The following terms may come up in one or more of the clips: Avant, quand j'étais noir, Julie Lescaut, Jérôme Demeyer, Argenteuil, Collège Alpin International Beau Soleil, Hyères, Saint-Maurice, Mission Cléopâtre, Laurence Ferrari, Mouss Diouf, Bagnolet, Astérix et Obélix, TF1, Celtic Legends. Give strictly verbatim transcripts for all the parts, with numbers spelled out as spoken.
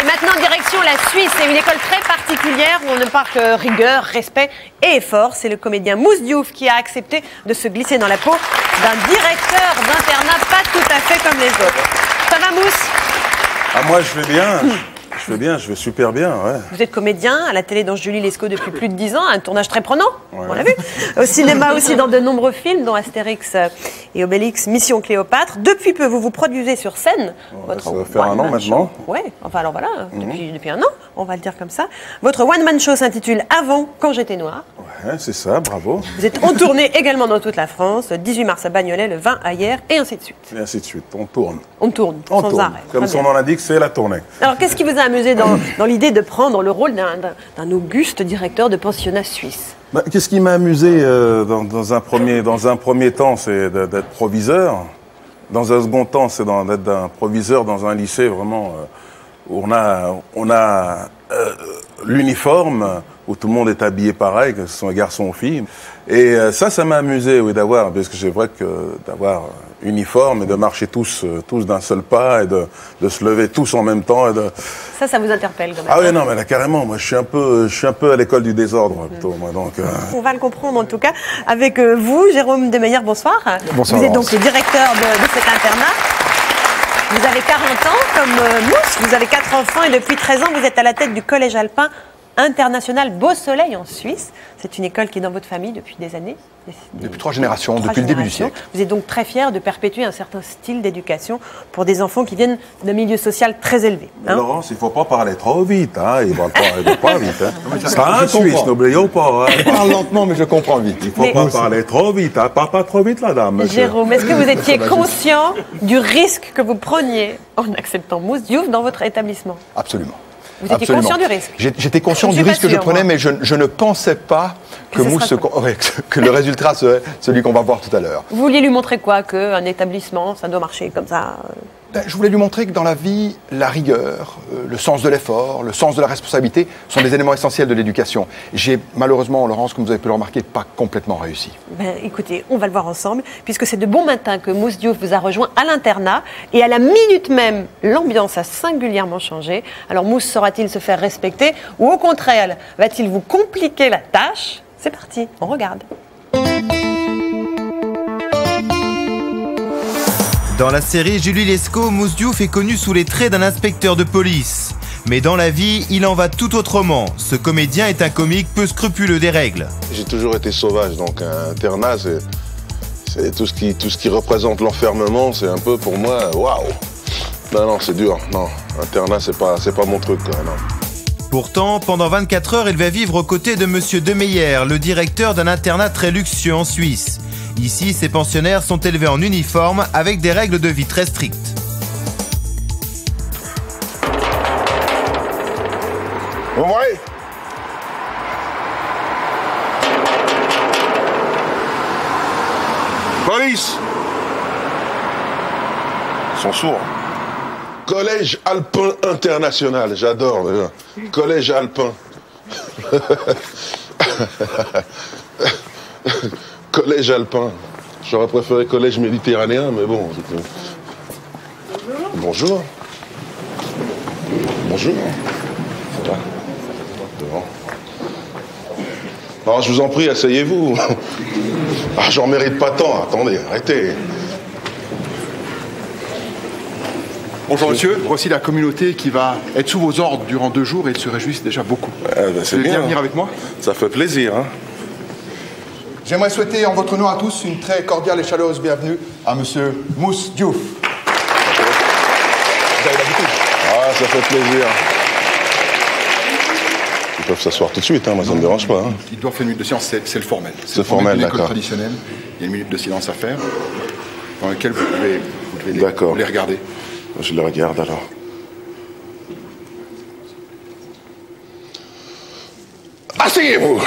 Et maintenant, direction la Suisse. C'est une école très particulière où on ne parle que rigueur, respect et effort. C'est le comédien Mouss Diouf qui a accepté de se glisser dans la peau d'un directeur d'internat pas tout à fait comme les autres. Ça va, Mouss? Ah, moi, je vais bien. Je vais bien, je vais super bien, ouais. Vous êtes comédien à la télé dans Julie Lescaut depuis plus de dix ans, un tournage très prenant, ouais. On l'a vu. Au cinéma aussi dans de nombreux films, dont Astérix et Obélix, Mission Cléopâtre. Depuis peu, vous vous produisez sur scène. Ouais, votre ça va faire un an maintenant. Oui, enfin alors voilà, mm-hmm. depuis, depuis un an, on va le dire comme ça. Votre one-man show s'intitule « Avant, quand j'étais noir ». Ouais, c'est ça, bravo. Vous êtes en tournée également dans toute la France, le dix-huit mars à Bagnolet, le vingt à Hyères, et ainsi de suite. Et ainsi de suite, on tourne. On tourne, on sans tourne. arrêt. Comme son nom l'indique, c'est la tournée. Alors, qu'est-ce qui vous a amusé dans, dans l'idée de prendre le rôle d'un auguste directeur de pensionnat suisse? Bah, qu'est-ce qui m'a amusé euh, dans, dans, un premier, dans un premier temps, c'est d'être proviseur. Dans un second temps, c'est d'être un proviseur dans un lycée vraiment euh, où on a, on a euh, l'uniforme, où tout le monde est habillé pareil, que ce soit garçon ou fille. Et euh, ça, ça m'a amusé, oui, d'avoir, parce que c'est vrai que d'avoir uniforme et de marcher tous, tous d'un seul pas et de, de se lever tous en même temps. Et de... Ça, ça vous interpelle quand même. Ah oui, non, mais là, carrément, moi, je suis un peu, je suis un peu à l'école du désordre, plutôt, moi, donc... Euh... On va le comprendre, en tout cas, avec vous, Jérôme Demeyer, bonsoir. Bonsoir, Vous êtes Laurence. donc le directeur de, de cet internat. Vous avez quarante ans, comme Mouss, vous avez quatre enfants et depuis treize ans, vous êtes à la tête du Collège Alpin International Beau Soleil en Suisse. C'est une école qui est dans votre famille depuis des années. Des, des, depuis trois générations, trois depuis générations. le début du siècle. Vous êtes donc très fier de perpétuer un certain style d'éducation pour des enfants qui viennent d'un milieu social très élevé. Hein? Laurence, il ne faut pas parler trop vite. Hein? Il ne va pas, pas vite. Hein? C'est un Suisse, n'oublions pas. Hein? Je parle lentement, mais je comprends vite. Il ne faut mais pas aussi. parler trop vite. Hein? Pas, pas trop vite, la dame. Monsieur. Jérôme, est-ce que vous étiez conscient du risque que vous preniez en acceptant Mouss Diouf dans votre établissement? Absolument. Vous étiez conscient du risque? J'étais conscient du risque que je prenais, mais je, je ne pensais pas que, que, Mouss, que le résultat serait celui qu'on va voir tout à l'heure. Vous vouliez lui montrer quoi? Qu'un établissement, ça doit marcher comme ça? Ben, je voulais lui montrer que dans la vie, la rigueur, euh, le sens de l'effort, le sens de la responsabilité sont des éléments essentiels de l'éducation. J'ai malheureusement, Laurence, comme vous avez pu le remarquer, pas complètement réussi. Ben, écoutez, on va le voir ensemble, puisque c'est de bon matin que Mouss Diouf vous a rejoint à l'internat. Et à la minute même, l'ambiance a singulièrement changé. Alors Mouss saura-t-il se faire respecter ou au contraire, va-t-il vous compliquer la tâche? C'est parti, on regarde. Dans la série Julie Lescaut, Mouss Diouf est connu sous les traits d'un inspecteur de police. Mais dans la vie, il en va tout autrement. Ce comédien est un comique peu scrupuleux des règles. J'ai toujours été sauvage, donc un internat, c'est tout, tout ce qui représente l'enfermement, c'est un peu pour moi, waouh. Non, non, c'est dur, non. Internat, c'est pas, pas mon truc, quoi, non. Pourtant, pendant vingt-quatre heures, il va vivre aux côtés de Monsieur Demeyer, le directeur d'un internat très luxueux en Suisse. Ici, ces pensionnaires sont élevés en uniforme avec des règles de vie très strictes. Vous voyez ? Police ! Ils sont sourds. Collège Alpin International, j'adore déjà. Collège Alpin. Collège alpin. J'aurais préféré collège méditerranéen, mais bon. Bonjour. Bonjour. Bonjour. Non, je vous en prie, asseyez-vous. Ah, j'en mérite pas tant. Attendez, arrêtez. Bonjour monsieur, voici la communauté qui va être sous vos ordres durant deux jours et ils se réjouissent déjà beaucoup. Eh ben, c'est bien. Vous voulez venir avec moi? Ça fait plaisir, hein. J'aimerais souhaiter en votre nom à tous une très cordiale et chaleureuse bienvenue à Monsieur Mouss Diouf. Vous avez l'habitude? Ah, ça fait plaisir. Ils peuvent s'asseoir tout de suite, hein, moi non, ça ne me dérange pas. Hein. Ils doivent faire une minute de silence, c'est le formel. C'est le formel, d'accord. Traditionnel. Il y a une minute de silence à faire, dans laquelle vous devez, vous devez les, vous les regarder. Je les regarde alors. Asseyez-vous!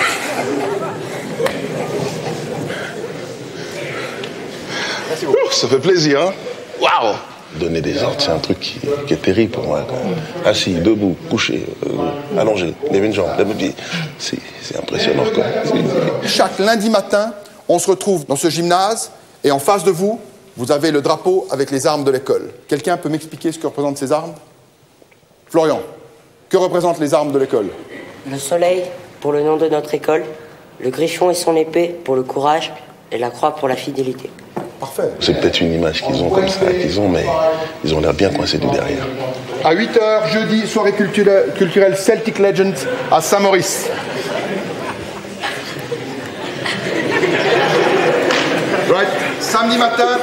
Ouf, ça fait plaisir, hein. Waouh. Donner des ordres, c'est un truc qui, qui est terrible pour moi. Quand Assis, debout, couché, euh, allongé, lève une jambe, lève une... C'est impressionnant, quoi. Chaque lundi matin, on se retrouve dans ce gymnase et en face de vous, vous avez le drapeau avec les armes de l'école. Quelqu'un peut m'expliquer ce que représentent ces armes? Florian, Que représentent les armes de l'école? Le soleil, pour le nom de notre école, le griffon et son épée, pour le courage, et la croix pour la fidélité. Parfait. C'est peut-être une image qu'ils ont comme ça, qu'ils ont, mais ils ont l'air bien coincés du derrière. À huit heures, jeudi, soirée culturelle, culturelle Celtic Legends à Saint-Maurice. Right. Samedi matin,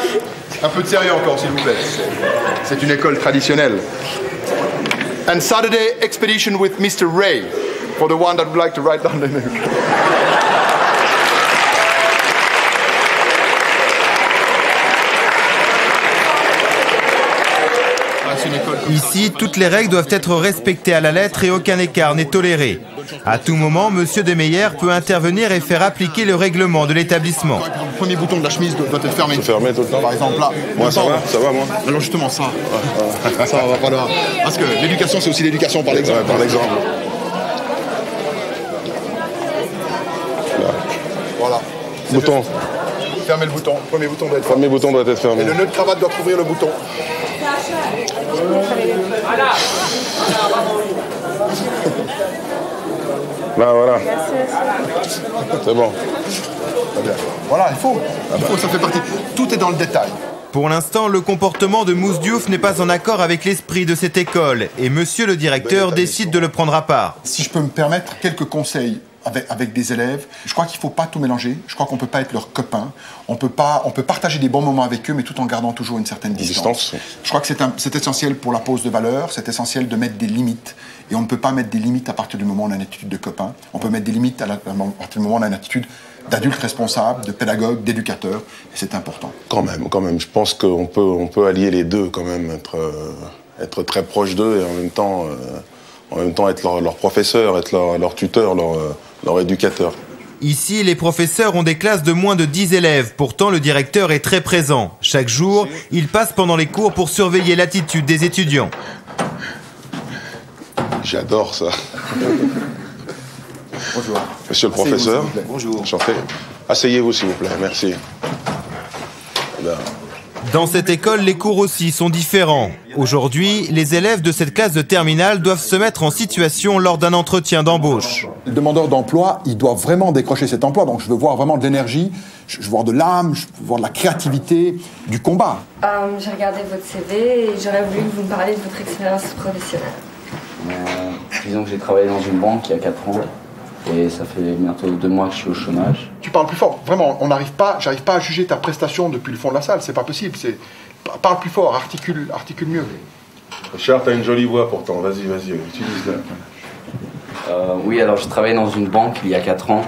un peu de sérieux encore, s'il vous plaît. C'est une école traditionnelle. And Saturday expedition with Mister Ray, for the one that would like to write down the name. Ici, toutes les règles doivent être respectées à la lettre et aucun écart n'est toléré. À tout moment, Monsieur Demeyer peut intervenir et faire appliquer le règlement de l'établissement. Le premier bouton de la chemise doit être fermé. Fermé tout le temps. Par exemple là. Moi ça va, ça va moi. Alors justement ça. Ouais. Ça va pas là. Parce que l'éducation c'est aussi l'éducation par l'exemple. Par l'exemple. Voilà. Bouton. Fermez le bouton. Premier bouton doit être fermé. Premier bouton doit être fermé. Et le nœud de cravate doit couvrir le bouton. Là, voilà. C'est bon. Voilà, il faut. Il faut, ça fait partie. Tout est dans le détail. Pour l'instant, le comportement de Mouss Diouf n'est pas en accord avec l'esprit de cette école et monsieur le directeur décide de le prendre à part. Si je peux me permettre quelques conseils avec, avec des élèves, je crois qu'il ne faut pas tout mélanger, je crois qu'on ne peut pas être leur copain, on peut, pas, on peut partager des bons moments avec eux mais tout en gardant toujours une certaine distance. distance. Je crois que c'est essentiel pour la pose de valeur, c'est essentiel de mettre des limites. Et on ne peut pas mettre des limites à partir du moment où on a une attitude de copain. On peut mettre des limites à, la, à partir du moment où on a une attitude d'adulte responsable, de pédagogue, d'éducateur. Et c'est important. Quand même, quand même. Je pense qu'on peut, on peut allier les deux quand même. Être, euh, être très proche d'eux et en même temps, euh, en même temps être leur, leur professeur, être leur, leur tuteur, leur, euh, leur éducateur. Ici, les professeurs ont des classes de moins de dix élèves. Pourtant, le directeur est très présent. Chaque jour, il passe pendant les cours pour surveiller l'attitude des étudiants. J'adore ça. Bonjour. Monsieur le professeur. Bonjour. Enchanté. Asseyez-vous, s'il vous plaît. Merci. Dans cette école, les cours aussi sont différents. Aujourd'hui, les élèves de cette classe de terminale doivent se mettre en situation lors d'un entretien d'embauche. Les demandeurs d'emploi, ils doivent vraiment décrocher cet emploi. Donc je veux voir vraiment de l'énergie, je veux voir de l'âme, je veux voir de la créativité, du combat. Euh, J'ai regardé votre C V et j'aurais voulu que vous me parliez de votre expérience professionnelle. Euh, disons que j'ai travaillé dans une banque il y a quatre ans et ça fait bientôt deux mois que je suis au chômage. Tu parles plus fort, vraiment, on n'arrive pas, j'arrive pas à juger ta prestation depuis le fond de la salle, c'est pas possible, c'est... Parle plus fort, articule, articule mieux. Richard, t'as une jolie voix pourtant, vas-y, vas-y, utilise-la. Euh, oui, alors je travaillais dans une banque il y a quatre ans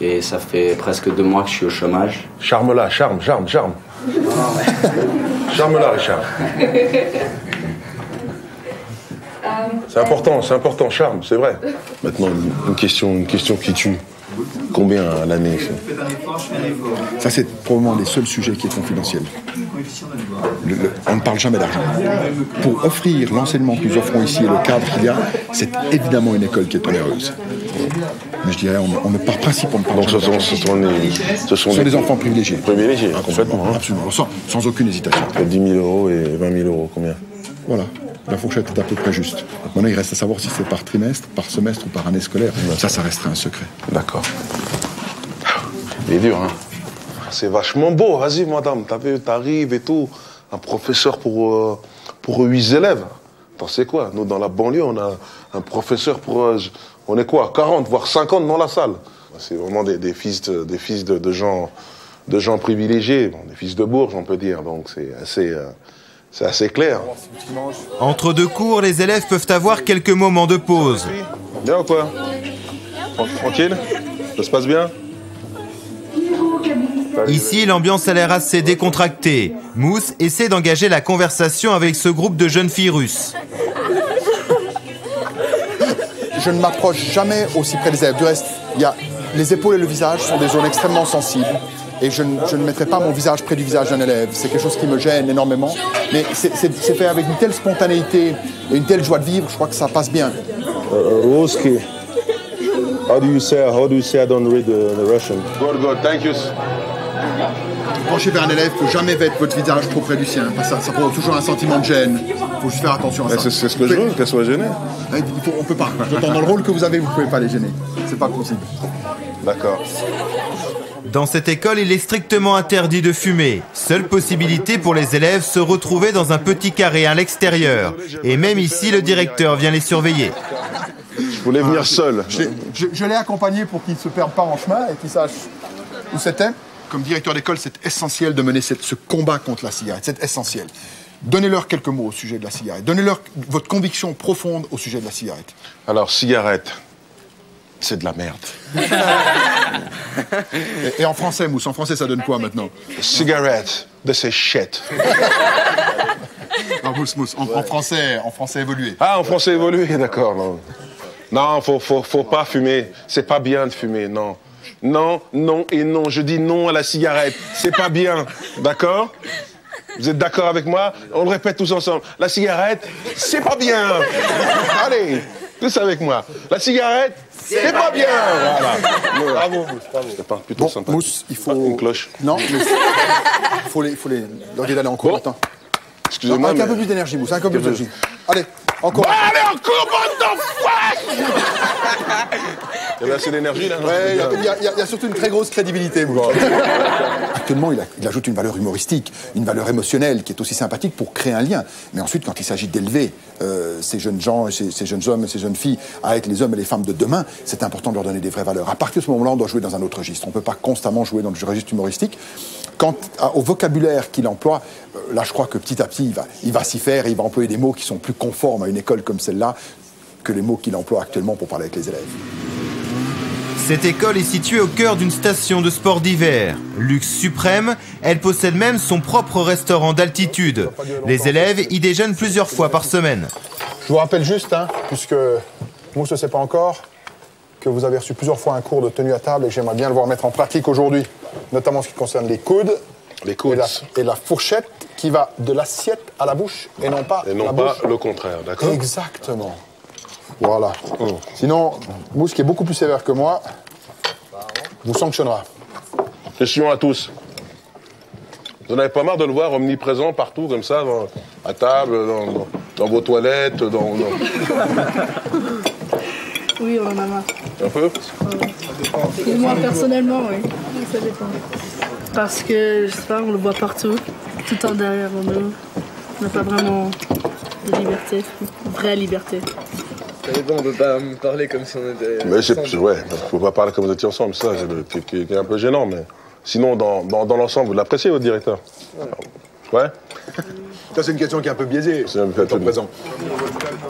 et ça fait presque deux mois que je suis au chômage. Charme-la, charme, charme, charme. Non, mais... Charme-la, Richard. C'est important, c'est important, charme, c'est vrai. Maintenant, une question, une question qui tue. Combien à l'année? Ça, c'est probablement les seuls sujets qui est confidentiel. Le, le, on ne parle jamais d'argent. Pour offrir l'enseignement que nous offrons ici et le cadre qu'il y a, c'est évidemment une école qui est toléreuse. Mais je dirais, on, on ne part principe, on ne parle jamais d'argent. Ce sont, ce sont, ce sont des, des enfants privilégiés. Privilégiés, ah, complètement. Hein. Absolument, sans, sans aucune hésitation. Entre dix mille euros et vingt mille euros, combien? Voilà. La fourchette est à peu près juste. Maintenant, il reste à savoir si c'est par trimestre, par semestre ou par année scolaire. Ça, ça restera un secret. D'accord. Il est dur, hein? C'est vachement beau. Vas-y, madame, t'arrives et tout. Un professeur pour, euh, pour huit élèves. Attends, c'est quoi? Nous, dans la banlieue, on a un professeur pour... Euh, on est quoi? quarante, voire cinquante dans la salle. C'est vraiment des, des fils, de, des fils de, de, gens, de gens privilégiés. Bon, des fils de bourges, on peut dire. Donc, c'est assez... Euh, C'est assez clair. Entre deux cours, les élèves peuvent avoir quelques moments de pause. Bien ou quoi? Tranquille? Ça se passe bien? Ici, l'ambiance a l'air assez décontractée. Mouss essaie d'engager la conversation avec ce groupe de jeunes filles russes. Je ne m'approche jamais aussi près des élèves. Du reste, y a les épaules et le visage sont des zones extrêmement sensibles. Et je ne, je ne mettrai pas mon visage près du visage d'un élève. C'est quelque chose qui me gêne énormément. Mais c'est fait avec une telle spontanéité et une telle joie de vivre, je crois que ça passe bien. Ruski, how do you say how do you say I don't read the Russian? Good, good, thank you. vous penchez vers un élève, il ne faut jamais mettre votre visage trop près du sien, parce que ça, ça provoque toujours un sentiment de gêne. Il faut juste faire attention à mais ça. C'est ce que je veux, qu'elle soit gênée. Faut, on ne peut pas. D'autant dans le rôle que vous avez, vous ne pouvez pas les gêner. C'est pas possible. D'accord. Dans cette école, il est strictement interdit de fumer. Seule possibilité pour les élèves, se retrouver dans un petit carré à l'extérieur. Et même ici, le directeur vient les surveiller. Je voulais venir ah, seul. Je, je, je l'ai accompagné pour qu'il ne se perde pas en chemin et qu'il sache où c'était. Comme directeur d'école, c'est essentiel de mener cette, ce combat contre la cigarette. C'est essentiel. Donnez-leur quelques mots au sujet de la cigarette. Donnez-leur votre conviction profonde au sujet de la cigarette. Alors, cigarette, c'est de la merde. et, et en français, Mouss, en français, ça donne quoi maintenant? Cigarette, de ces shit. Non, Mouss, Mouss, en, en français, en français évolué. Ah, en français évolué, d'accord. Non, non, faut, faut, faut pas fumer. C'est pas bien de fumer, non. Non, non et non. Je dis non à la cigarette. C'est pas bien, d'accord? Vous êtes d'accord avec moi? On le répète tous ensemble. La cigarette, c'est pas bien. Allez, tous avec moi. La cigarette, c'est pas, pas bien. bien. Voilà. Bravo, Mouss, bravo. C'était pas plutôt bon, sympa. Mouss, il faut... Ah, une cloche. Non, mais... il faut les... Faut les... Leur dire d'aller en cours, bon. Attends. Excusez-moi, mais... un peu plus d'énergie, Mouss, un peu plus d'énergie. Allez, en cours. Bah, allez, en cours, bande d'enfoirés. Il y a assez d'énergie, là. Ouais, il y a, y, a, y a surtout une très grosse crédibilité, Mouss. Actuellement, il, a, il ajoute une valeur humoristique, une valeur émotionnelle qui est aussi sympathique pour créer un lien. Mais ensuite, quand il s'agit d'élever euh, ces jeunes gens, ces, ces jeunes hommes et ces jeunes filles à être les hommes et les femmes de demain, c'est important de leur donner des vraies valeurs. À partir de ce moment-là, on doit jouer dans un autre registre. On ne peut pas constamment jouer dans le registre humoristique. Quant à, au vocabulaire qu'il emploie, euh, là, je crois que petit à petit, il va, il va s'y faire et il va employer des mots qui sont plus conformes à une école comme celle-là que les mots qu'il emploie actuellement pour parler avec les élèves. Cette école est située au cœur d'une station de sport d'hiver. Luxe suprême, elle possède même son propre restaurant d'altitude. Les élèves y déjeunent plusieurs fois par semaine. Je vous rappelle juste, hein, puisque Mouss ne sait pas encore, que vous avez reçu plusieurs fois un cours de tenue à table et j'aimerais bien le voir mettre en pratique aujourd'hui, notamment en ce qui concerne les coudes, les coudes. Et, la, et la fourchette qui va de l'assiette à la bouche et non pas, et non la pas bouche. Le contraire, d'accord? Exactement. Voilà. Oh. Sinon, Mouss, qui est beaucoup plus sévère que moi, vous sanctionnera. Question à tous. Vous n'avez pas marre de le voir omniprésent partout, comme ça, dans, à table, dans, dans, dans vos toilettes, dans... dans... Oui, on en a marre. Un peu? Ouais. Et moi, personnellement, oui. Ça dépend. Parce que, je sais pas, on le voit partout, tout le temps derrière nous. On n'a pas vraiment de liberté, vraie liberté. Mais bon, on ne peut pas me parler comme si on était... Mais ensemble. Ouais, faut pas parler comme vous étiez ensemble, ça, c'est qui est un peu gênant, mais... Sinon, dans, dans, dans l'ensemble, vous l'appréciez, votre directeur? Ouais. Ouais. Ça, c'est une question qui est un peu biaisée, c'est un peu présent.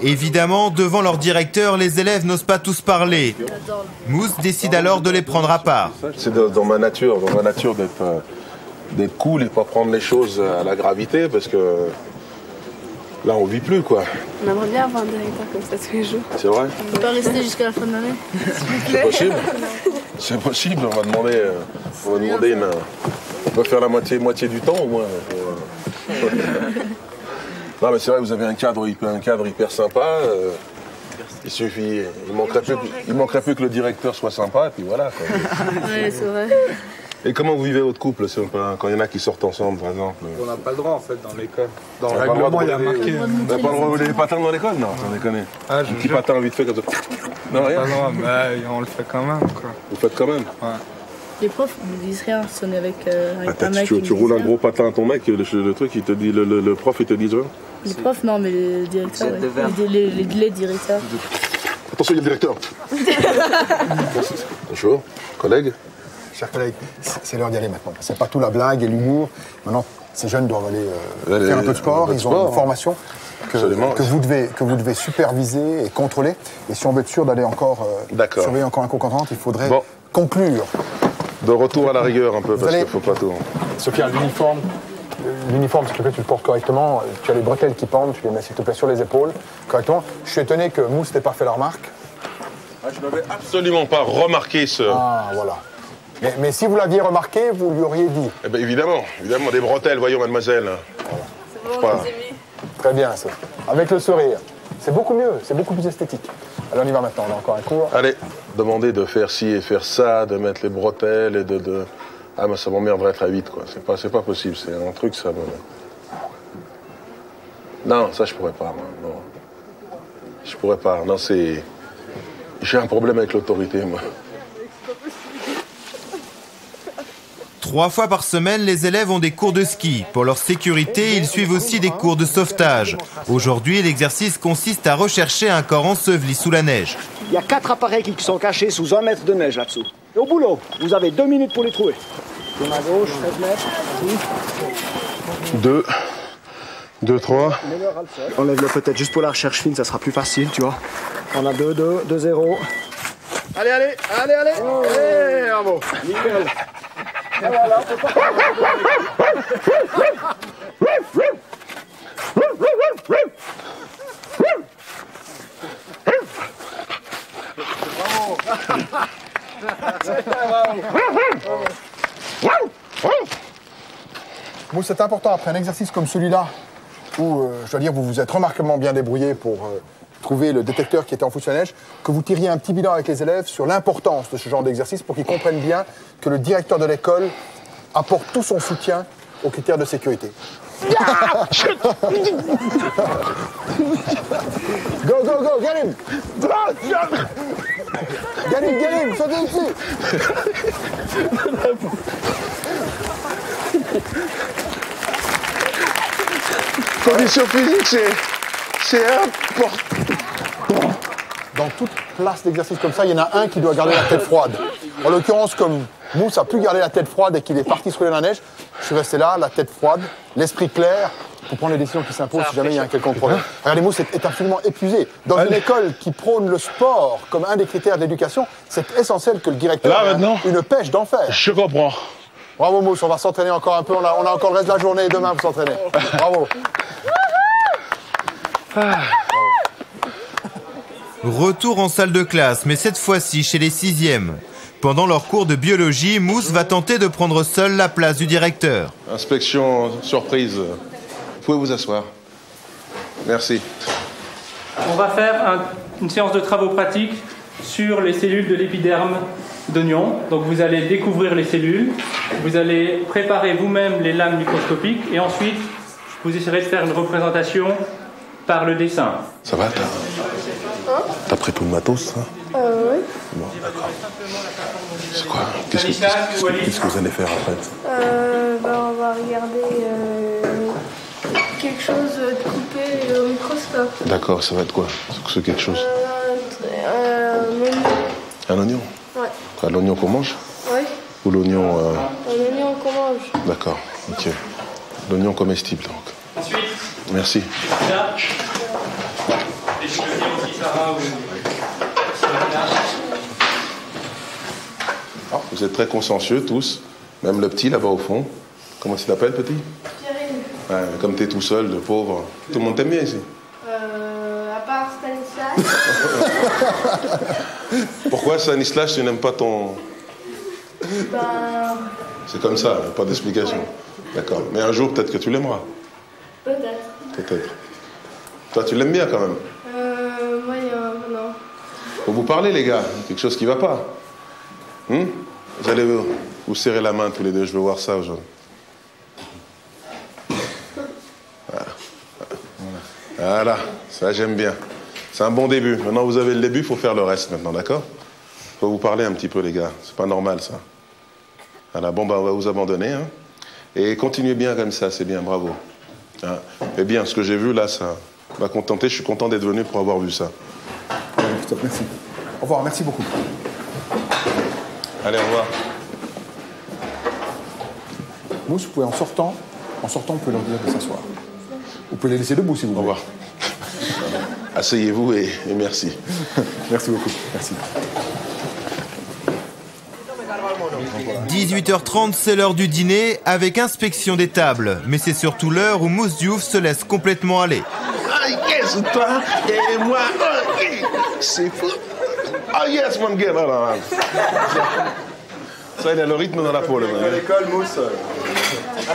Évidemment, devant leur directeur, les élèves n'osent pas tous parler. Mouss décide alors de les prendre à part. C'est dans ma nature, dans ma nature d'être d'être cool et pas prendre les choses à la gravité, parce que... Là, on vit plus, quoi. On aimerait bien avoir un directeur comme ça tous les jours. C'est vrai? On peut pas rester jusqu'à la fin de l'année. C'est possible. C'est possible, on va demander, euh, on va demander une... Euh, on peut faire la moitié, moitié du temps, au moins. Pour, euh... Non, mais c'est vrai, vous avez un cadre, un cadre hyper sympa. Euh, il suffit... Il manquerait, plus, il manquerait plus que le directeur soit sympa, et puis voilà, quoi. Ouais, c'est vrai. Et comment vous vivez votre couple quand il y en a qui sortent ensemble, par exemple? On n'a pas le droit, en fait, dans l'école. Dans le règlement, il y a marqué. Vous n'avez pas le droit de rouler les patins dans l'école? Non, sans déconner. Ah, un petit patin vite fait comme ça. Non, rien. Pas le droit, mais on le fait quand même, quoi. Vous faites quand même? Ouais. Les profs ne disent rien, si on est avec, euh, avec Attends, un mec. Tu, tu roules un gros patin à ton mec, le, le truc, il te dit, le, le, le prof, il te dit rien? Les profs, non, mais les directeurs. Ouais. Les, les, les, les directeurs. Attention, il y a le directeur. Bonjour, collègue. Chers collègues, c'est l'heure d'y aller maintenant. C'est pas tout la blague et l'humour. Maintenant, ces jeunes doivent aller euh, les, faire un peu de sport. Ils ont sport, une formation que, que, vous devez, que vous devez superviser et contrôler. Et si on veut être sûr d'aller encore euh, surveiller encore un cours contrainte, il faudrait bon. conclure. De retour à la rigueur un peu, vous parce qu'il faut pas tout. Sophia, l'uniforme, l'uniforme, s'il te plaît, tu le portes correctement. Tu as les bretelles qui pendent, tu les mets, s'il te plaît, sur les épaules correctement. Je suis étonné que Mouss n'ait pas fait la remarque. Ah, je n'avais absolument pas remarqué ce... Ah, voilà. Mais, mais si vous l'aviez remarqué, vous lui auriez dit. Eh bien, évidemment, évidemment, des bretelles, voyons, mademoiselle. Voilà. C'est bon, les amis. Très bien, ça. Avec le sourire. C'est beaucoup mieux, c'est beaucoup plus esthétique. Alors, on y va maintenant, on a encore un cours. Allez, demandez de faire ci et faire ça, de mettre les bretelles et de... de... Ah, mais ça m'emmerderait très vite, quoi. C'est pas, c'est pas possible. C'est un truc, ça me... Non, ça, je pourrais pas, moi. Non. Je pourrais pas. Non, c'est... J'ai un problème avec l'autorité, moi. Trois fois par semaine, les élèves ont des cours de ski. Pour leur sécurité, ils suivent aussi des cours de sauvetage. Aujourd'hui, l'exercice consiste à rechercher un corps enseveli sous la neige. Il y a quatre appareils qui sont cachés sous un mètre de neige là-dessous. Et au boulot, vous avez deux minutes pour les trouver. Tourne à gauche, sept mètres. Deux. Deux, trois. Enlève-le peut-être juste pour la recherche fine, ça sera plus facile, tu vois. On a deux, deux, deux, zéro. Allez, allez, allez, allez. Oh. Allez, bravo. Nickel. Bon, c'est important après un exercice comme celui-là où euh, je dois dire vous vous êtes remarquablement bien débrouillé pour euh, trouver le détecteur qui était en foutu à neige, que vous tiriez un petit bilan avec les élèves sur l'importance de ce genre d'exercice pour qu'ils comprennent bien que le directeur de l'école apporte tout son soutien aux critères de sécurité. Ah go, go, go, get him! Get him, get him, sautez dessus! Condition physique, c'est... C'est important. Dans toute classe d'exercice comme ça, il y en a un qui doit garder la tête froide. En l'occurrence, comme Mouss a pu garder la tête froide et qu'il est parti sur la neige, je suis resté là, la tête froide, l'esprit clair, pour prendre les décisions qui s'imposent si jamais il y a un quelconque problème. Regardez, Mouss est, est absolument épuisé. Dans Allez. une école qui prône le sport comme un des critères de l'éducation, c'est essentiel que le directeur là, ait une pêche d'enfer. Je comprends. Bravo Mouss, on va s'entraîner encore un peu. On a, on a encore le reste de la journée et demain pour s'entraîner. Bravo. Ah. Retour en salle de classe, mais cette fois-ci chez les sixièmes. Pendant leur cours de biologie, Mouss va tenter de prendre seul la place du directeur. Inspection surprise. Vous pouvez vous asseoir. Merci. On va faire un, une séance de travaux pratiques sur les cellules de l'épiderme d'oignon. Donc vous allez découvrir les cellules, vous allez préparer vous-même les lames microscopiques et ensuite vous essayerez de faire une représentation par le dessin. Ça va, t'as... T'as pris tout le matos, hein? Euh, oui. Bon, d'accord. C'est quoi? Qu'est-ce que, qu'est-ce, qu'est-ce que vous allez faire, en fait? Euh, ben, on va regarder euh, quelque chose de coupé au microscope. D'accord, ça va être quoi? C'est quelque chose? Euh, un oignon. Un oignon? Ouais. Quoi, l'oignon qu'on mange? Ouais. Ou l'oignon... Euh... L'oignon qu'on mange. D'accord, ok. L'oignon comestible, donc. Ensuite. Merci. Vous êtes très consciencieux tous, même le petit là-bas au fond. Comment tu t'appelles, petit? Pierrine. Ouais, comme t'es tout seul, le pauvre. Tout le monde t'aime bien ici? Euh, à part Stanislas. Pourquoi Stanislas, tu n'aimes pas ton... Ben... C'est comme ça, pas d'explication. Ouais. D'accord, mais un jour peut-être que tu l'aimeras. Peut-être. Peut-être. Toi, tu l'aimes bien quand même? Euh, moi, euh, non. Faut vous parler, les gars. Quelque chose qui va pas. Hum? Vous allez vous, vous serrer la main tous les deux. Je veux voir ça aujourd'hui. Voilà. Voilà. Ça, j'aime bien. C'est un bon début. Maintenant, vous avez le début. Il faut faire le reste maintenant, d'accord? Faut vous parler un petit peu, les gars. C'est pas normal, ça. Voilà. Bon, bah, on va vous abandonner, hein. Et continuez bien comme ça. C'est bien. Bravo. Ah, eh bien, ce que j'ai vu là, ça m'a contenté. Je suis content d'être venu pour avoir vu ça. Stop, merci. Au revoir, merci beaucoup. Allez, au revoir. Mouss, vous pouvez en sortant, en sortant, vous pouvez leur dire de s'asseoir. Vous pouvez les laisser debout si vous voulez. Au revoir. Asseyez-vous et, et merci. Merci beaucoup. Merci. dix-huit heures trente, c'est l'heure du dîner avec inspection des tables. Mais c'est surtout l'heure où Mouss Diouf se laisse complètement aller. Oh yes, toi et moi, oh yes, c'est fou. Oh yes, mon gars. Ça, il a le rythme dans la peau, là. L'école, Mouss. Ah,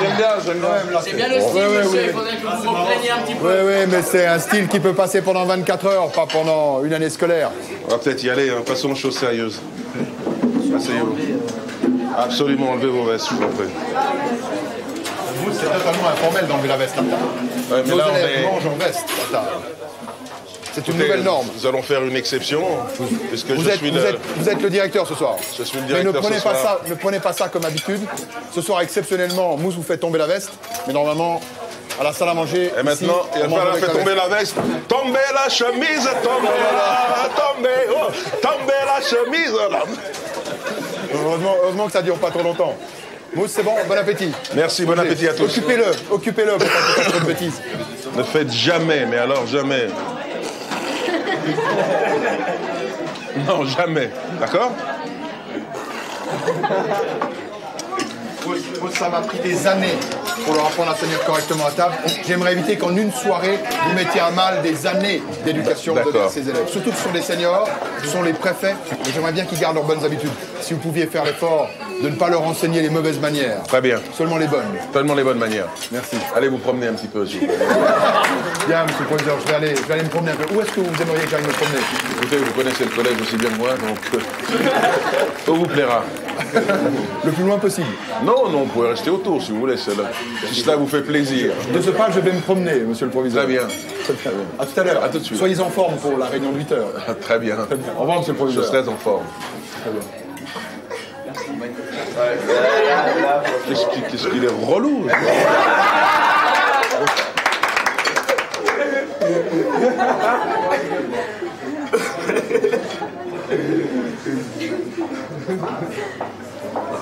j'aime bien, j'aime bien. C'est bien le style, ouais, monsieur, ouais, il faudrait que vous vous repreniez un petit peu. Oui, oui, mais c'est un style qui peut passer pendant vingt-quatre heures, pas pendant une année scolaire. On va peut-être y aller, hein. Passons aux choses sérieuses. Asseyez-vous. Absolument, enlevez vos vestes, s'il vous plaît. Vous, c'est totalement informel d'enlever la veste à table. Ouais, mais Nos là, élèves mais... mangent en veste à table. C'est une nouvelle norme. Nous allons faire une exception. Puisque vous, je êtes, suis vous, le... Êtes, vous êtes le directeur ce soir. Je suis le directeur. Mais ne prenez, ce pas soir. Ça, ne prenez pas ça comme habitude. Ce soir, exceptionnellement, Mouss vous fait tomber la veste. Mais normalement, à la salle à manger. Et maintenant, ici, il va faire tomber la veste. Tomber la chemise, tomber la, tomber, oh, tomber la chemise. Là. Heureusement, heureusement que ça ne dure pas trop longtemps. Mouss, c'est bon, bon appétit. Merci, bon appétit à tous. Occupez-le, occupez-le pour pas faire trop de bêtises. Ne faites jamais, mais alors jamais. Non, jamais. D'accord? Ça m'a pris des années pour leur apprendre à tenir correctement à table. J'aimerais éviter qu'en une soirée, vous mettiez à mal des années d'éducation de ces élèves. Surtout que ce sont des seniors, ce sont les préfets. J'aimerais bien qu'ils gardent leurs bonnes habitudes. Si vous pouviez faire l'effort de ne pas leur enseigner les mauvaises manières. Très bien. Seulement les bonnes. Seulement les bonnes manières. Merci. Allez vous promener un petit peu aussi. Bien, monsieur le professeur, je vais aller, je vais aller me promener un peu. Où est-ce que vous aimeriez que j'aille me promener? Écoutez, vous connaissez le collège aussi bien que moi, donc... Où vous plaira. Le plus loin possible. Non, non, vous pouvez rester autour si vous voulez, cela. Si cela vous fait plaisir. De ce pas, je vais me promener, monsieur le proviseur. Très bien. Très bien. À tout à l'heure. À tout de suite. Soyez en forme pour la réunion de huit heures. Très bien. Très bien. Au revoir, monsieur le proviseur. Je serai en forme. Très bien. Qu'est-ce qu'il est relou.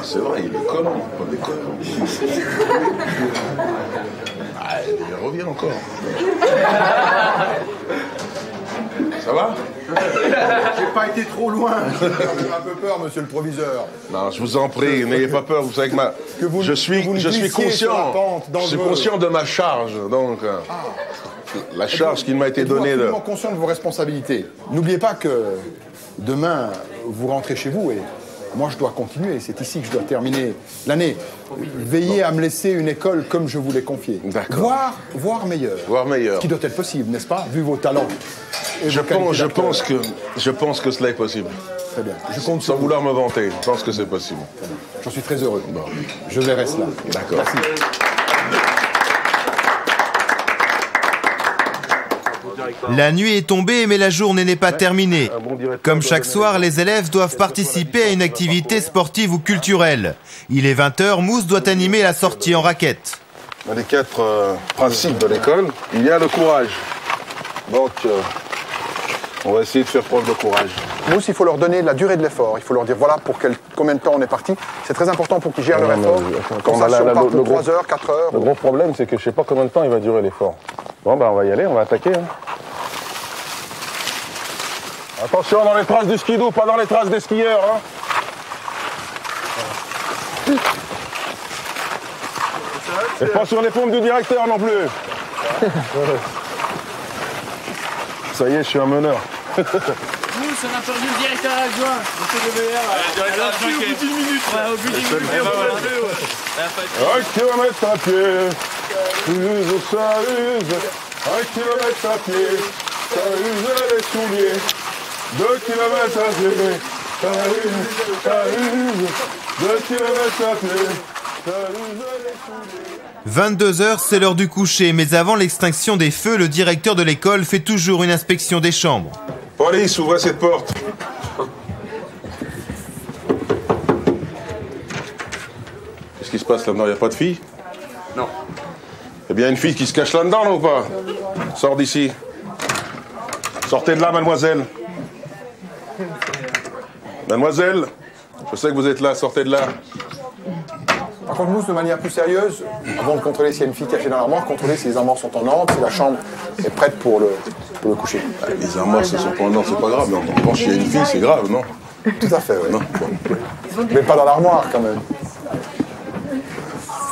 C'est vrai, il est con, pas des cons. Ah, il revient encore. Ça va? J'ai pas été trop loin. J'ai un peu peur, monsieur le proviseur. Non, je vous en prie, n'ayez pas peur. Vous savez que ma... que vous, je suis, vous je suis conscient. Je suis conscient de ma charge, donc. Ah. La charge qui m'a été donnée. Je suis absolument conscient de vos responsabilités. N'oubliez pas que demain, vous rentrez chez vous et moi, je dois continuer. C'est ici que je dois terminer l'année. Veillez à me laisser une école comme je vous l'ai confiée. Voire, voire meilleure. Voire meilleure. Ce qui doit être possible, n'est-ce pas, vu vos talents. Je pense, je, pense que, je pense que cela est possible. Très bien. Je compte sans vouloir me vanter. Je pense que c'est possible. J'en suis très heureux. Bon. Je verrai cela. D'accord. Merci. La nuit est tombée, mais la journée n'est pas terminée. Comme chaque soir, les élèves doivent participer à une activité sportive ou culturelle. Il est vingt heures, Mouss doit animer la sortie en raquette. Dans les quatre euh, principes de l'école, il y a le courage. Donc, euh, on va essayer de faire preuve de courage. Mouss, il faut leur donner la durée de l'effort. Il faut leur dire, voilà, pour quel, combien de temps on est parti. C'est très important pour qu'ils gèrent non, leur effort. Quand ça, si on part pour trois heures, quatre heures... Le gros problème, c'est que je ne sais pas combien de temps il va durer l'effort. Bon, ben, on va y aller, on va attaquer, hein. Attention dans les traces du skidoo, pas dans les traces des skieurs, hein. Et pas sur les pompes du directeur non plus. Ça y est, je suis un meneur. Mouss, on a perdu le directeur adjoint. Monsieur Demeyer. Le directeur adjoint qui est au bout d'une minute. Ouais, au bout d'une minute, on va le faire. un kilomètre à pied, ça use, ça use. un kilomètre à pied, ça use les souliers. deux kilomètres à pied, ça use, ça use. deux kilomètres à pied, ça use les souliers. vingt-deux heures, c'est l'heure du coucher, mais avant l'extinction des feux, le directeur de l'école fait toujours une inspection des chambres. Police, ouvrez cette porte. Qu'est-ce qui se passe là-dedans? Il n'y a pas de fille? Non. Eh bien, une fille qui se cache là-dedans, là, ou pas? Sors d'ici. Sortez de là, mademoiselle. Mademoiselle, je sais que vous êtes là, sortez de là. Par contre, Mouss, de manière plus sérieuse, avant de contrôler s'il y a une fille cachée dans l'armoire, contrôlez si les armoires sont en ordre, si la chambre est prête pour le, pour le coucher. Ah, les armoires, ce sont pas en ordre, c'est pas grave. Non, on pense qu'il y a une fille, c'est grave, non? Tout à fait, oui. Non. Mais pas dans l'armoire, quand même.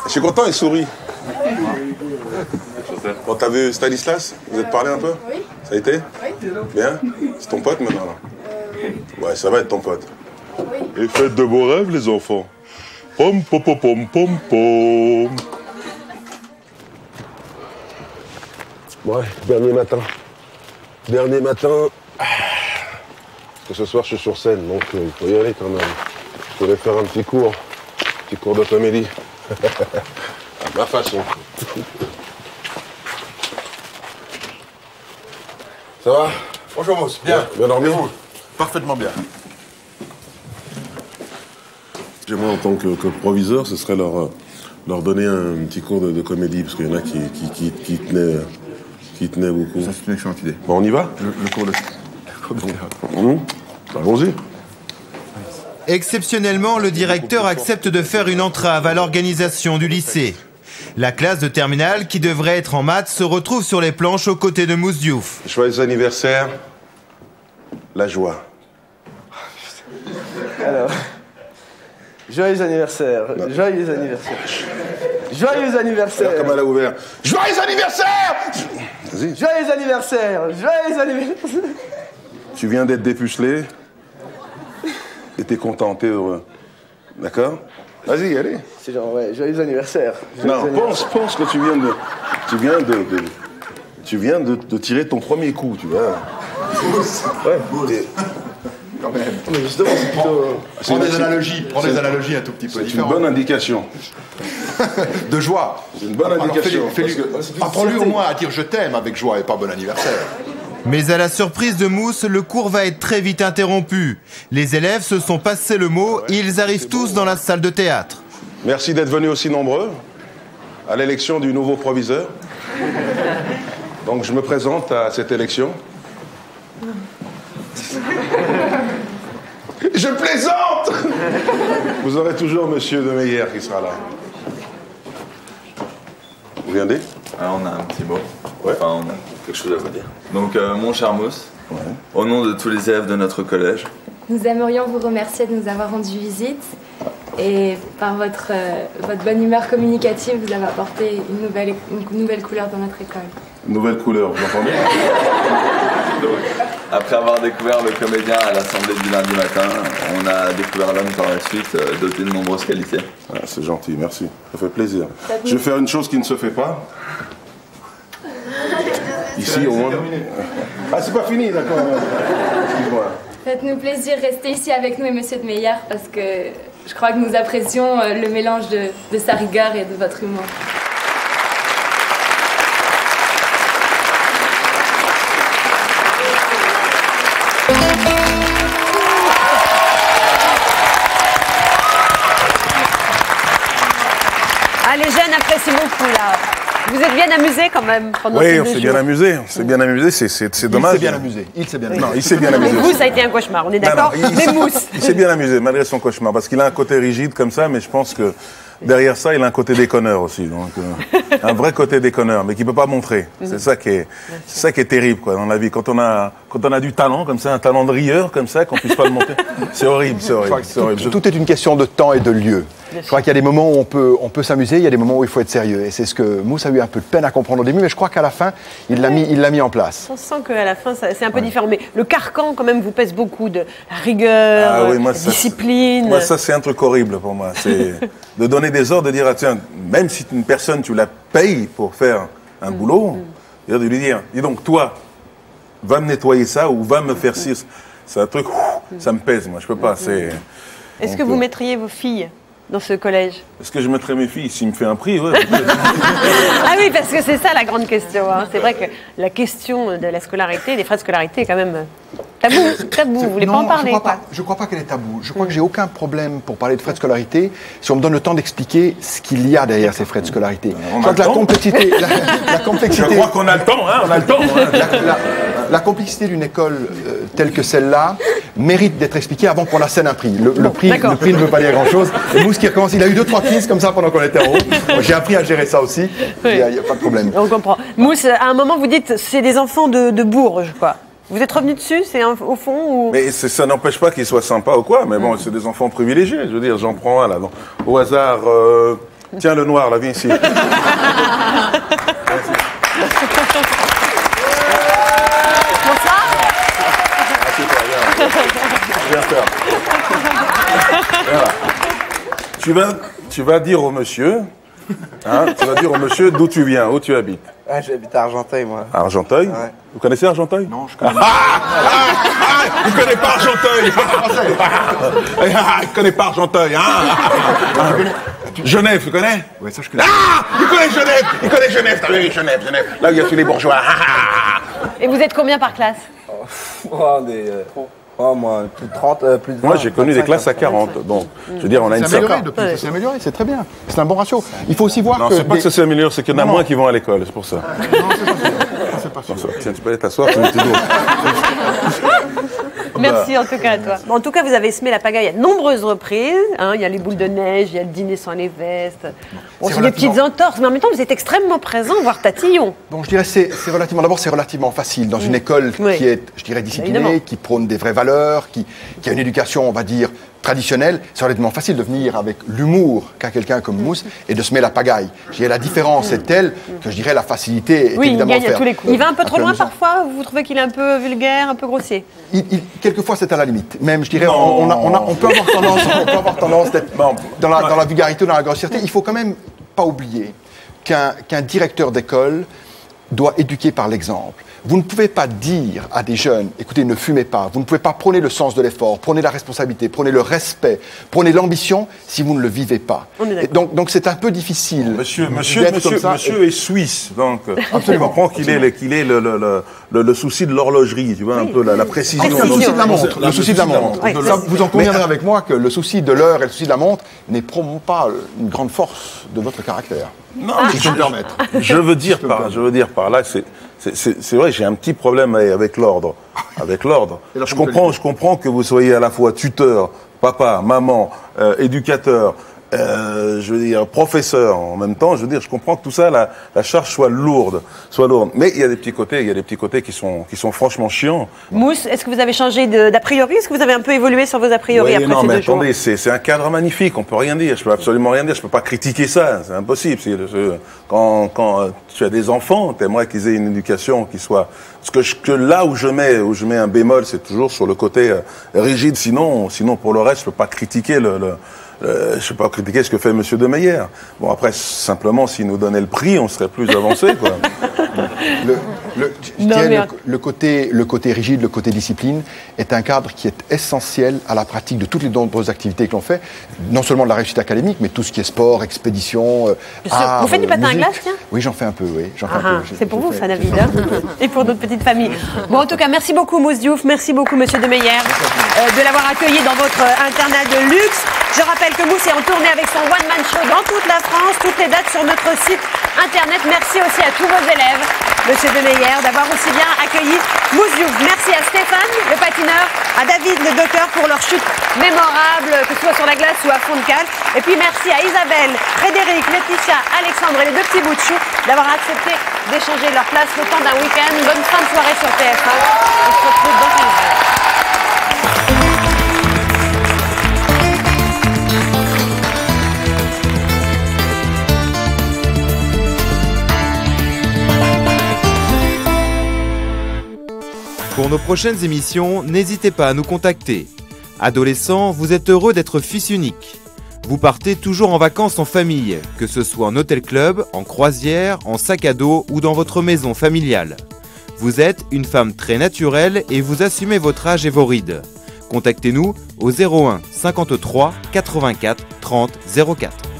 Je suis content, il sourit. Quand t'as vu Stanislas, vous êtes parlé un peu? Oui. Ça a été? Oui. Bien? C'est ton pote maintenant là? Ouais, ça va être ton pote. Oui. Et faites de beaux rêves les enfants. Pom pom pom pom pom pom. Ouais, dernier matin. Dernier matin. Parce que ce soir je suis sur scène, donc il faut y aller quand même. Je voulais faire un petit cours. petit cours de comédie. À ma façon. Ça va? Bonjour Mouss, bien. Bien, bien dormi? Vous? Parfaitement bien. Moi, en tant que, que proviseur, ce serait leur, leur donner un petit cours de, de comédie, parce qu'il y en a qui, qui, qui, qui, tenaient, qui tenaient beaucoup. Ça, c'est une excellente idée. Bon, on y va? Le, le cours de... Mmh. Allons-y. Exceptionnellement, le directeur accepte de faire une entrave à l'organisation du lycée. La classe de terminale, qui devrait être en maths, se retrouve sur les planches aux côtés de Mouss Diouf. Joyeux anniversaire, la joie. Alors... Joyeux anniversaire, non. Joyeux anniversaire. Joyeux anniversaire. Alors, comme elle a ouvert. Joyeux anniversaire. Vas-y. Joyeux anniversaire. Joyeux anniversaire. Tu viens d'être dépucelé et t'es content, t'es heureux. D'accord? Vas-y, allez. C'est genre, ouais, joyeux anniversaire. Joyeux non, anniversaire. Pense, pense que tu viens de... Tu viens de... de tu viens de, de tirer ton premier coup, tu vois. Ouais, t'es... Quand même. Mais justement, prends, plutôt... prends des analogies, prends des analogies un tout petit peu. C'est une bonne indication. De joie. C'est une bonne indication. Apprends-lui au moins à dire je t'aime avec joie et pas bon anniversaire. Mais à la surprise de Mouss, le cours va être très vite interrompu. Les élèves se sont passés le mot, ouais, ils arrivent tous bon, dans la salle de théâtre. Merci d'être venus aussi nombreux à l'élection du nouveau proviseur. Donc je me présente à cette élection. Je plaisante. Vous aurez toujours Monsieur Demeyer qui sera là. Vous viendez? Alors on a un petit mot. Ouais. Enfin, on a quelque chose à vous dire. Donc, euh, mon cher Mouss, ouais, au nom de tous les élèves de notre collège, nous aimerions vous remercier de nous avoir rendu visite et par votre, euh, votre bonne humeur communicative, vous avez apporté une nouvelle, une nouvelle couleur dans notre école. Nouvelle couleur, vous entendez? Donc, après avoir découvert le comédien à l'assemblée du lundi matin, on a découvert l'homme par la suite, euh, doté de nombreuses qualités. Ah, c'est gentil, merci. Ça fait plaisir. Ça Je vais faire une chose qui ne se fait pas. Ici, au moins. Ah, c'est pas fini, d'accord. Excuse-moi. Faites-nous plaisir, restez ici avec nous et Monsieur Demeyer, parce que je crois que nous apprécions le mélange de, de sa rigueur et de votre humour. Ah, les jeunes apprécient beaucoup là. Vous êtes bien amusés quand même pendant oui, ces deux jours. Oui, on s'est bien amusés. On s'est bien amusés. C'est dommage. Il s'est bien amusé. Il s'est bien amusé. Non, il s'est bien amusé. Vous, ça a été un cauchemar. On est d'accord. Mais Mouss. Il s'est bien amusé malgré son cauchemar, parce qu'il a un côté rigide comme ça, mais je pense que derrière ça, il a un côté déconneur aussi. Donc, euh, un vrai côté déconneur, mais qu'il peut pas montrer. C'est ça qui est, c'est ça qui est terrible quoi dans la vie. Quand on a, quand on a du talent comme ça, un talent de rieur comme ça, qu'on puisse pas le montrer, c'est horrible, c'est horrible. Tout, horrible. Tout est une question de temps et de lieu. Je crois qu'il y a des moments où on peut, on peut s'amuser, il y a des moments où il faut être sérieux. Et c'est ce que Mouss a eu un peu de peine à comprendre au début, mais je crois qu'à la fin, il l'a mis, il l'a mis en place. On sent qu'à la fin, c'est un peu ouais, différent. Mais le carcan, quand même, vous pèse beaucoup de la rigueur, ah oui, moi, la ça, discipline. Moi, ça, c'est un truc horrible pour moi. C'est de donner des ordres, de dire, ah, tiens, même si une personne, tu la payes pour faire un mmh, boulot, mmh, de lui dire, dis donc, toi, va me nettoyer ça ou va me faire ci. C'est un truc, ouf, ça me pèse, moi, je peux pas. Mmh. C'est... Est-ce que peut... vous mettriez vos filles dans ce collège? Est-ce que je mettrais mes filles s'il me fait un prix? Ouais. Ah oui, parce que c'est ça la grande question. Hein. C'est vrai que la question de la scolarité, des frais de scolarité est quand même tabou. Tabou. Vous voulez non, pas en parler? Je crois pas, je crois pas qu'elle est tabou. Je crois que j'ai aucun problème pour parler de frais de scolarité si on me donne le temps d'expliquer ce qu'il y a derrière ces frais de scolarité. On je crois que la complexité, la, la complexité... Je crois qu'on a le temps, hein, on a le temps. Hein. La, la, la complexité d'une école euh, telle que celle-là mérite d'être expliquée avant qu'on la scène un prix. Le, le, prix le prix ne veut pas dire grand-chose. Il a eu deux, trois crises comme ça pendant qu'on était en haut. J'ai appris à gérer ça aussi. Il n'y a, a pas de problème. On comprend. Mouss, à un moment, vous dites c'est des enfants de, de Bourges, quoi. Vous êtes revenu dessus, c'est au fond ou... Mais ça n'empêche pas qu'ils soient sympas ou quoi. Mais bon, mmh, c'est des enfants privilégiés. Je veux dire, j'en prends un, là. Donc, au hasard, euh... tiens, le noir, là, viens ici. Bonsoir. Bien sûr. Voilà. Tu vas, tu vas dire au monsieur, hein, tu vas dire au monsieur d'où tu viens, où tu habites. Ah, j'habite à Argenteuil, moi. Argenteuil? Ouais. Vous connaissez Argenteuil? Non, je connais pas. Ah, ah, ah, Il connaît pas Argenteuil. Il connaît pas Argenteuil, hein. Genève, tu connais? Oui, ça je connais. Ah, il connaît Genève. Il connaît Genève. Ah oui, Genève, Genève. Là où il y a tous les bourgeois. Et vous êtes combien par classe? Oh, des... Oh, moi, plus de trente, euh, plus de vingt, moi, j'ai connu des classes à quarante. Bon, je veux dire, on a une certaine... C'est amélioré depuis, c'est amélioré, c'est très bien. C'est un bon ratio. Il faut aussi voir non, que... Non, c'est pas des... que ça s'améliore, c'est qu'il y en a non. moins qui vont à l'école, c'est pour ça. Ah, non, c'est pas sûr. Tiens, tu peux aller t'asseoir, c'est une petite Merci en tout cas à toi. En tout cas, vous avez semé la pagaille à de nombreuses reprises. Hein, il y a les boules de neige, il y a le dîner sans les vestes. Bon, c'est des petites entorses, mais en même temps, vous êtes extrêmement présent, voire tatillon. Bon, je dirais, c'est relativement. D'abord, c'est relativement facile dans une école oui. qui est, je dirais, disciplinée, évidemment, qui prône des vraies valeurs, qui, qui a une éducation, on va dire, traditionnelle. C'est relativement facile de venir avec l'humour qu'a quelqu'un comme Mouss et de semer la pagaille. Je dirais, la différence est telle que je dirais la facilité est oui, évidemment. Oui, il y a tous les coups. Il va un peu trop loin parfois. Vous trouvez qu'il est un peu vulgaire, un peu grossier? il, il, Quelquefois, c'est à la limite. Même, je dirais, on, on, a, on, a, on peut avoir tendance, on peut avoir tendance d'être dans, dans la vulgarité, dans la grossièreté. Il faut quand même pas oublier qu'un qu'un directeur d'école doit éduquer par l'exemple. Vous ne pouvez pas dire à des jeunes, écoutez, ne fumez pas. Vous ne pouvez pas prôner le sens de l'effort, prôner la responsabilité, prôner le respect, prôner l'ambition si vous ne le vivez pas. Et donc, donc c'est un peu difficile. Monsieur, monsieur, monsieur, monsieur et... est suisse, donc absolument. On comprend qu'il est, qu'il est le, le, le, le, le souci de l'horlogerie, tu vois, oui, un peu la, la précision. Le souci de la montre. Le souci de la montre. Oui, ça, vous en conviendrez mais... avec moi que le souci de l'heure et le souci de la montre n'est probablement pas une grande force de votre caractère. Non, si je peux me permettre. Je veux dire par, je veux dire par là, c'est. C'est vrai, j'ai un petit problème avec l'ordre. Avec l'ordre. Je comprends, je comprends que vous soyez à la fois tuteur, papa, maman, euh, éducateur, euh, je veux dire professeur en même temps. Je veux dire, je comprends que tout ça, la, la charge soit lourde, soit lourde. Mais il y a des petits côtés, il y a des petits côtés qui sont, qui sont franchement chiants. Mouss, est-ce que vous avez changé d'a priori? Est-ce que vous avez un peu évolué sur vos a priori oui, après non, ces mais deux attendez, c'est un cadre magnifique. On peut rien dire. Je peux absolument rien dire. Je peux pas critiquer ça. C'est impossible. Quand, quand tu as des enfants, t'aimerais qu'ils aient une éducation qui soit. Parce que, je, que là où je mets, où je mets un bémol, c'est toujours sur le côté euh, rigide. Sinon, sinon pour le reste, je peux pas critiquer le. le Euh, je ne peux pas critiquer ce que fait Monsieur Demeyer. Bon, après, simplement, s'il nous donnait le prix, on serait plus avancé, quoi. Le, le, je non, mais... le, le, côté, le côté rigide, le côté discipline est un cadre qui est essentiel à la pratique de toutes les nombreuses activités que l'on fait, non seulement de la réussite académique, mais tout ce qui est sport, expédition, euh, art, vous faites du patin à glace, tiens? Oui, j'en fais un peu, oui. Ah, c'est pour vous, ça, David, hein. Et pour notre petite famille. Bon, en tout cas, merci beaucoup, Mouss Diouf, merci beaucoup, Monsieur Demeyer, euh, de l'avoir accueilli dans votre internat de luxe. Je rappelle que Mouss est en tournée avec son one-man show dans toute la France, toutes les dates sur notre site internet. Merci aussi à tous vos élèves, Monsieur Demeyer, d'avoir aussi bien accueilli Mouss Diouf. Merci à Stéphane, le patineur, à David, le docker, pour leur chute mémorable, que ce soit sur la glace ou à fond de cale. Et puis merci à Isabelle, Frédéric, Laetitia, Alexandre et les deux petits bouts de chou d'avoir accepté d'échanger leur place le temps d'un week-end. Bonne fin de soirée sur T F un. On se retrouve dans une heure. Pour nos prochaines émissions, n'hésitez pas à nous contacter. Adolescents, vous êtes heureux d'être fils unique. Vous partez toujours en vacances en famille, que ce soit en hôtel-club, en croisière, en sac à dos ou dans votre maison familiale. Vous êtes une femme très naturelle et vous assumez votre âge et vos rides. Contactez-nous au zéro un cinquante-trois quatre-vingt-quatre trente zéro quatre.